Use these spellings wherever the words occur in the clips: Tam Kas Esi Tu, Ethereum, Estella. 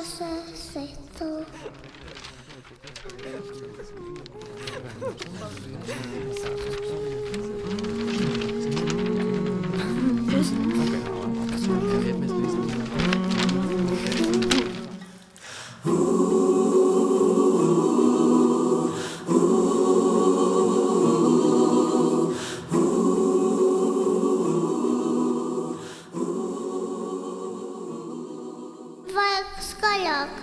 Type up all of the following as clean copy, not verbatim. kas esi tu. Skaļāk.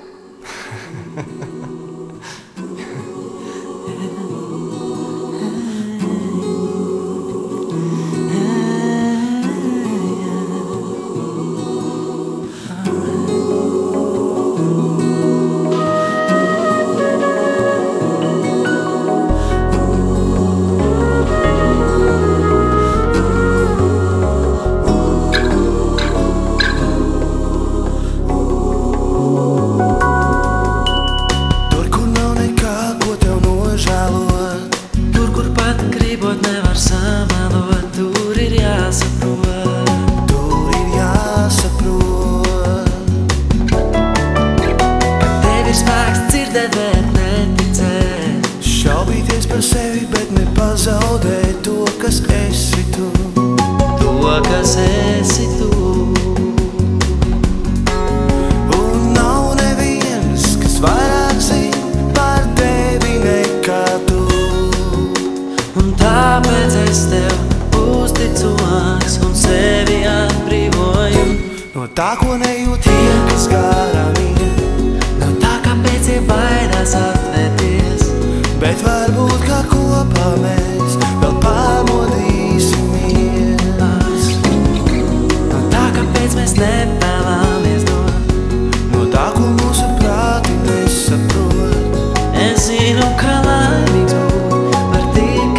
Pazaudēju to, kas esi tu, to, kas esi tu. Un nav neviens, kas vairāk zina par tevi nekā tu. Un tāpēc es tev uzticos un sevi atbrīvoju no tā, ko nejūt tie, kas garām ir. No tā, kāpēc ir baidās atvērties, bet varbūt kā kopā mēs vēl pamodīsimies. No tā, kāpēc mēs nevēlamies dot, no tā, ko mūsu prāti nesaprot. Es zinu, ka laimīgs būt var tikai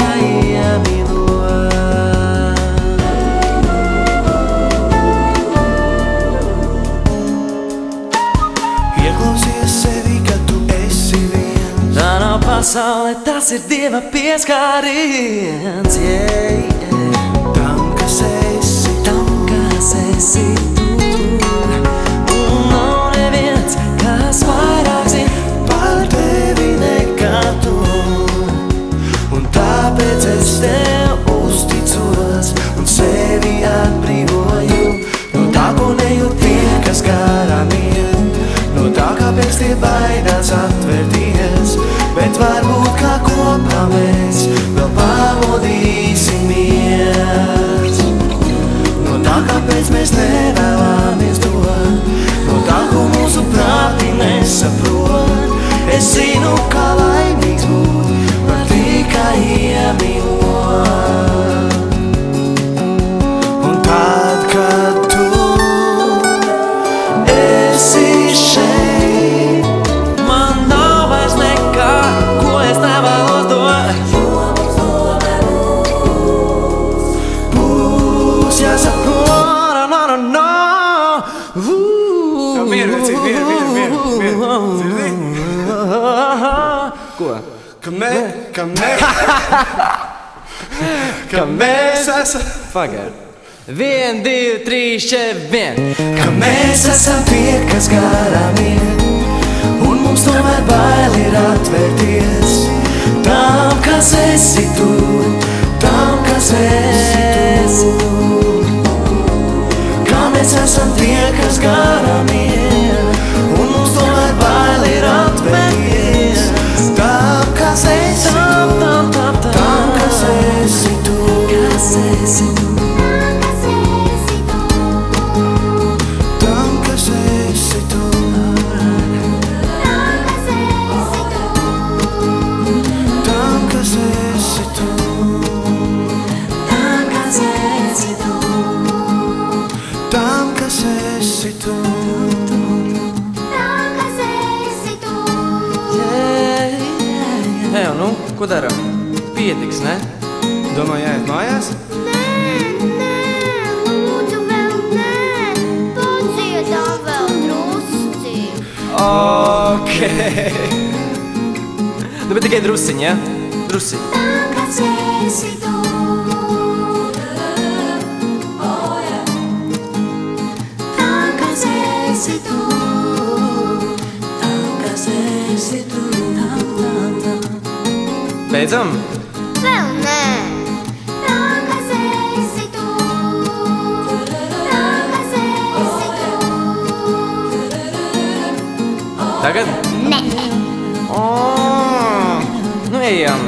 iemīlot. Ieklausies sevi, ka tu esi viens. Tā nav pasaule, tas ir Dieva pieskāriens. Tam, kas esi tu, tam, kas esi tu. Un nav neviens, kas vairāk zina par tevi nekā tu. Un tāpēc es tev uzticos un sevi atbrīvoju no tā, ko nejūt tie, kas garām iet, no tā, kāpēc tie baidās atvērties. Bet varbūt kā kopā mēs vēl pamodīsimies. No tā, kāpēc mēs nevēlamies dot, no tā, ko mūsu prāti nesaprot. Es zinu, kā laimīgs būt var tikai iemīlot. Un tad, kad tu esi šeit, ka mēs esam... Pagaid. 1, 2, 3, 4, 1. Ka mēs esam tie, kas garām iet, un mums tomēr bail ir atvērties. Tam, kas esi tu, tam, kas esi tu. Ka mēs esam tie, kas garām iet, un mums tomēr bail ir atvērties. Tam, kas esi tu, tam, kas esi tu, kas esi tu, tam, kas esi tu, tam, kas esi tu, tam, kas esi tu, tam, kas esi tu. Nu, ko daram? Pietiks, ne? Domāju, jāiet mājās? Nē, lūdzu vēl nē. Padziedām vēl drusci. Okei. Nu, bet tikai drusciņ, ja? Drusciņ. Tam, kas esi tu. Tam, kas esi tu. beidzam? Vēl nē. Tam, kas esi tu. Tam, kas esi tu. Tagad? Nē. Nu ejam.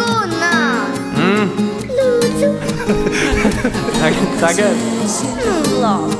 Gunā. Lūdzu. Tagad? Nu labi.